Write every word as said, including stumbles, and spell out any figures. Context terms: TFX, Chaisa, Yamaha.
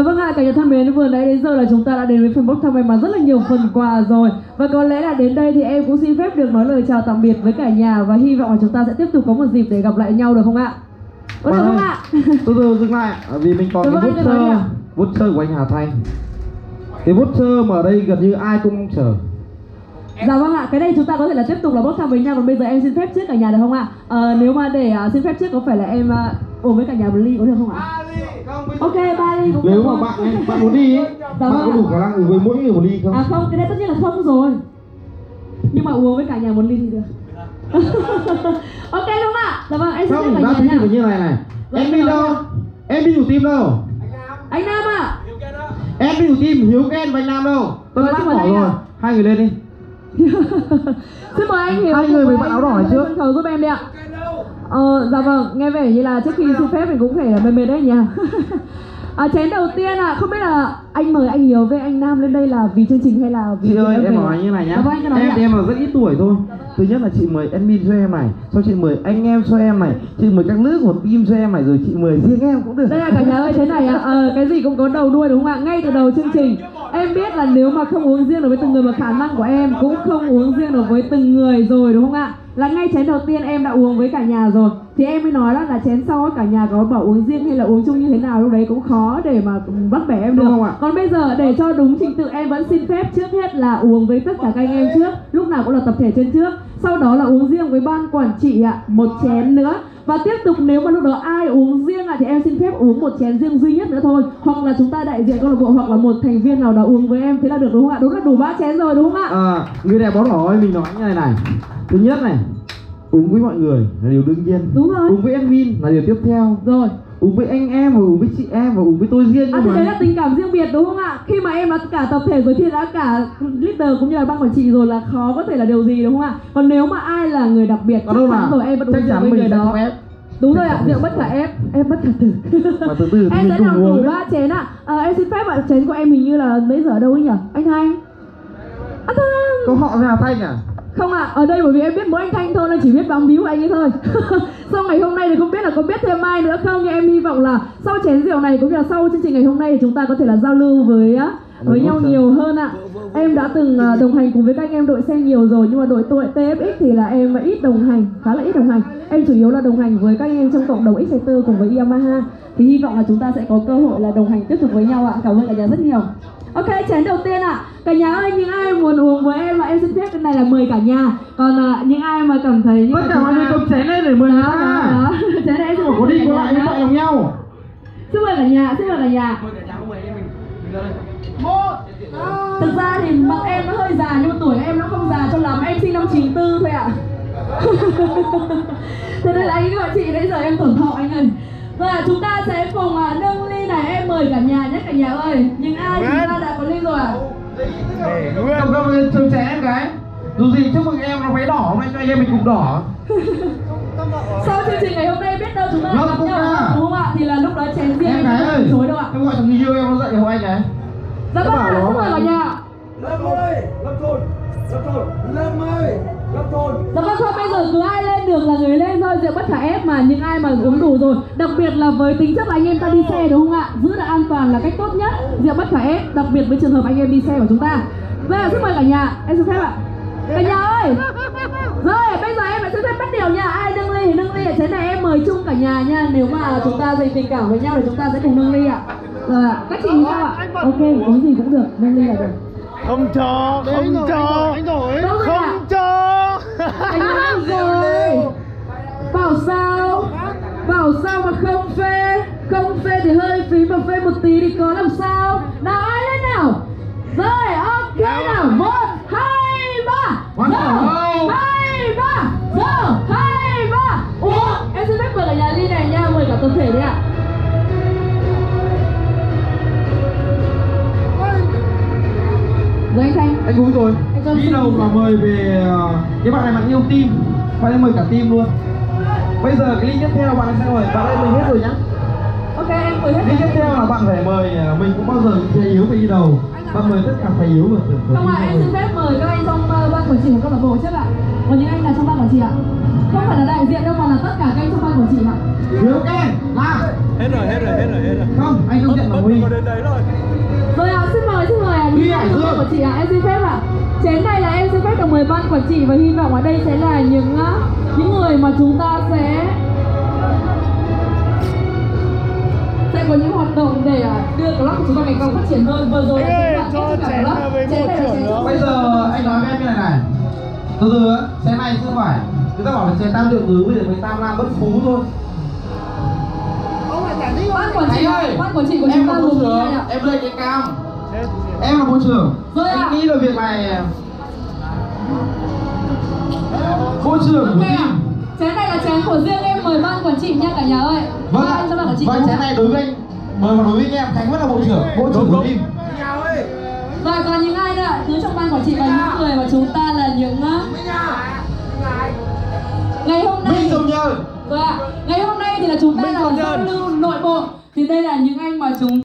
Dạ vâng ạ, cả nhà thân mến, vừa nãy đến giờ là chúng ta đã đến với phần bốc thăm may mắn rất là nhiều phần quà rồi. Và có lẽ là đến đây thì em cũng xin phép được nói lời chào tạm biệt với cả nhà. Và hy vọng là chúng ta sẽ tiếp tục có một dịp để gặp lại nhau được không ạ? Có được không ạ? Từ từ dừng lại, vì mình còn cái voucher, voucher của anh Hà Thành. Cái voucher mà ở đây gần như ai cũng chờ. Dạ vâng ạ, cái đây chúng ta có thể là tiếp tục là bốc thăm với nhau. Và bây giờ em xin phép trước cả nhà được không ạ? À, nếu mà để uh, xin phép trước có phải là em uh, ôm với cả nhà một ly có được không ạ? À, ok, ba ly cũng nếu mà không? bạn ấy, bạn muốn đi ấy, dạ bạn vâng có đủ khả năng uống với mỗi người một ly không? À không, cái đây tất nhiên là không rồi. Nhưng mà uống với cả nhà một ly thì được. Ok đúng không ạ? Dạ vâng, em xin phép cả nhà nha. Như này này. Rồi, em đi đâu? Nào? Em đi đủ team đâu? Anh Nam. Anh Nam ạ. À? Em đi đủ team Hiếu Ken và anh Nam đâu? Tôi đã bỏ rồi. À? Hai người lên đi. Xin mời anh Hiếu. Hai người với bạn áo đỏ này trước. Sân khấu giúp em đi ạ. Ờ, dạ vâng, nghe vẻ như là trước khi xin phép mình cũng phải mệt mệt đấy nhỉ. À, chén đầu tiên ạ, à, không biết là anh mời anh Hiếu với anh Nam lên đây là vì chương trình hay là vì... Chị ơi, em hỏi như này nhá, em à? em là rất ít tuổi thôi. Thứ nhất là chị mời admin cho em này, sau chị mời anh em cho em này, chị mời các nữ của team cho em này, rồi chị mời riêng em cũng được. Đây là cả nhà ơi, thế này ạ, à, à, cái gì cũng có đầu đuôi đúng không ạ, ngay từ đầu chương trình. Em biết là nếu mà không uống riêng đối với từng người mà khả năng của em cũng không uống riêng đối với từng người rồi đúng không ạ? Là ngay chén đầu tiên em đã uống với cả nhà rồi. Thì em mới nói đó là chén sau cả nhà có bảo uống riêng hay là uống chung như thế nào lúc đấy cũng khó để mà bắt bẻ em được không ạ? Còn bây giờ để cho đúng trình tự em vẫn xin phép trước hết là uống với tất cả các anh em trước. Lúc nào cũng là tập thể trên trước. Sau đó là uống riêng với ban quản trị ạ, một chén nữa. Và tiếp tục nếu mà lúc đó ai uống riêng ạ thì em xin phép uống một chén riêng duy nhất nữa thôi. Hoặc là chúng ta đại diện câu lạc bộ hoặc là một thành viên nào đó uống với em, thế là được đúng không ạ? Đúng là đủ ba chén rồi đúng không ạ? À, người đẹp bó đỏ ơi, mình nói như này này. Thứ nhất này, uống với mọi người là điều đương nhiên. Đúng rồi. Uống với admin là điều tiếp theo. Rồi. Uống với anh em, và uống với chị em, và uống với tôi riêng. À thì đấy là tình cảm riêng biệt đúng không ạ? Khi mà em đã cả tập thể rồi thì đã cả leader cũng như là ban quản trị rồi là khó có thể là điều gì đúng không ạ? Còn nếu mà ai là người đặc biệt chắc chắn rồi em vẫn uống với người đó. Đúng rồi ạ, rượu bất khả ép, ép bất khả tử. Mà từ từ em sẽ làm đủ ba chén ạ. À, em xin phép ạ, chén của em hình như là mấy giờ ở đâu ấy nhỉ? Anh Thanh. Anh Thanh. Có họ ra Thanh à? Không ạ, à, ở đây bởi vì em biết mỗi anh Thanh thôi nên chỉ biết bám víu của anh ấy thôi. Sau ngày hôm nay thì không biết là có biết thêm mai nữa không, nhưng em hy vọng là sau chén rượu này cũng như là sau chương trình ngày hôm nay thì chúng ta có thể là giao lưu với với nhau nhiều hơn ạ. À, em đã từng đồng hành cùng với các anh em đội xe nhiều rồi, nhưng mà đội tuổi tê ép ích thì là em ít đồng hành, khá là ít đồng hành. Em chủ yếu là đồng hành với các anh em trong cộng đồng ích xê bốn cùng với Yamaha. Thì hy vọng là chúng ta sẽ có cơ hội là đồng hành tiếp tục với nhau ạ. À, cảm ơn cả nhà rất nhiều. Ok, chén đầu tiên ạ. À, cả nhà ơi, những ai muốn uống với em là em xin phép cái này là mời cả nhà. Còn à, những ai mà cảm thấy như tất cả mọi người cầm chén lên để mời đó, đó. Chén này em xin có đi có lại với mọi nhau. Xin mời cả nhà, xin mời cả nhà. Thực ra thì mặt em nó hơi già nhưng mà tuổi em nó không già cho lắm, em sinh năm chín tư thôi ạ. À. Thế nên là anh các bạn chị nãy giờ em tưởng thọ anh ơi. Và chúng ta sẽ cùng à, nâng ly này, em mời cả nhà nhé cả nhà ơi. Nhưng ai chúng ta đã có ly rồi ạ? Để cầm cầm chấm chén em cái. Dù gì chúc mừng em nó váy đỏ, hôm nay cho anh em mình cùng đỏ. Sau chương trình ngày hôm nay biết đâu chúng ta gặp nhau đúng không ạ? Thì là lúc đó chén riêng em không từ chối đâu ạ. Em gọi thằng yêu em nó dậy hầu anh này. Dạ vâng ạ, xin mời cả nhà. Lâm ơi, Lâm Thôn, Lâm Thôn, Lâm ơi, Lâm Thôn. Dạ vâng thôi, bây giờ cứ ai lên được là người lên thôi, rượu bất khả ép mà những ai mà uống đủ rồi. Đặc biệt là với tính chất là anh em ta đi xe đúng không ạ? Giữ được an toàn là cách tốt nhất, rượu bất khả ép, đặc biệt với trường hợp anh em đi xe của chúng ta. Bây giờ xin mời cả nhà, em xin phép ạ. Cả nhà ơi. Rồi, bây giờ em lại xin phép bắt điều nha, ai nâng ly thì nâng ly ạ. Thế này em mời chung cả nhà nha, nếu mà chúng ta dành tình cảm với nhau thì chúng ta sẽ cùng nâng ly ạ. Rồi ạ, các chị sao ạ? Ok, uống gì cũng được, nâng ly là được. Không cho, không cho, không cho. Anh Nam rồi. Bảo sao? Bảo sao mà không phê? Không phê thì hơi phí mà phê một tí thì có làm sao? Nào ai lên nào? Rồi, ok nào, một, hai, ba. Rồi, hai, ba. Rồi, hai, ba. Ủa, em xin phép mời cả nhà ly này nha, mời cả tập thể đấy ạ. Rồi anh Thanh, anh uống rồi. Đi đầu là mời về cái bạn này bạn yêu team, bạn ấy mời cả team luôn. Bây giờ cái ly tiếp theo bạn ấy sẽ mời, bạn ấy mời hết rồi nhá. Ok em mời hết. Ly tiếp theo là bạn phải mời, mình cũng bao giờ thầy Hiếu phải đi đầu. Bạn mời tất cả thầy Hiếu được. Không ạ, em xin phép mời các anh trong ban quản trị của câu lạc bộ trước ạ. Còn những anh là trong ban quản chị ạ. Không phải là đại diện đâu mà là tất cả các anh trong ban của chị ạ. Thiếu các em là hết rồi, hết rồi, hết rồi, hết rồi. Không, anh không nhận là Huy. Đến đấy rồi. Rồi ạ, xin mời, xin mời ạ. Huy Hải Dương của chị ạ, em xin phép ạ. Trên đây là em xin phép đồng mười ban quản trị và hy vọng ở đây sẽ là những những người mà chúng ta sẽ sẽ có những hoạt động để đưa club của chúng ta ngày càng phát triển hơn. Vừa rồi là chúng ta kết thúc cả club. Trên đây là sẽ bây giờ anh nói với em như này này. Từ từ á, thế này chứ không phải. Chúng ta bảo là chén tam được tứ bây giờ mới tam nam bất phú thôi. Ban quản trị ơi, ban quản trị của chúng ta luôn rồi. Em lên cái cam. Em là bộ trưởng. Rồi anh à. Nghĩ là việc này bộ trưởng okay của mình. Chén này là chén của riêng em, mời ban quản trị nha cả nhà ơi. Vâng, à, cho ban quản trị. Vâng, chén này đối với anh, mời đối với anh em Khánh vẫn là bộ trưởng, bộ trưởng của mình. Rồi còn những ai nữa, thứ trong ban quản trị và những người mà chúng ta là những ngày hôm nay. Mình Nhờ. Rồi ạ, à, ngày hôm nay thì là chúng ta là giao lưu nội bộ. Thì đây là những anh mà chúng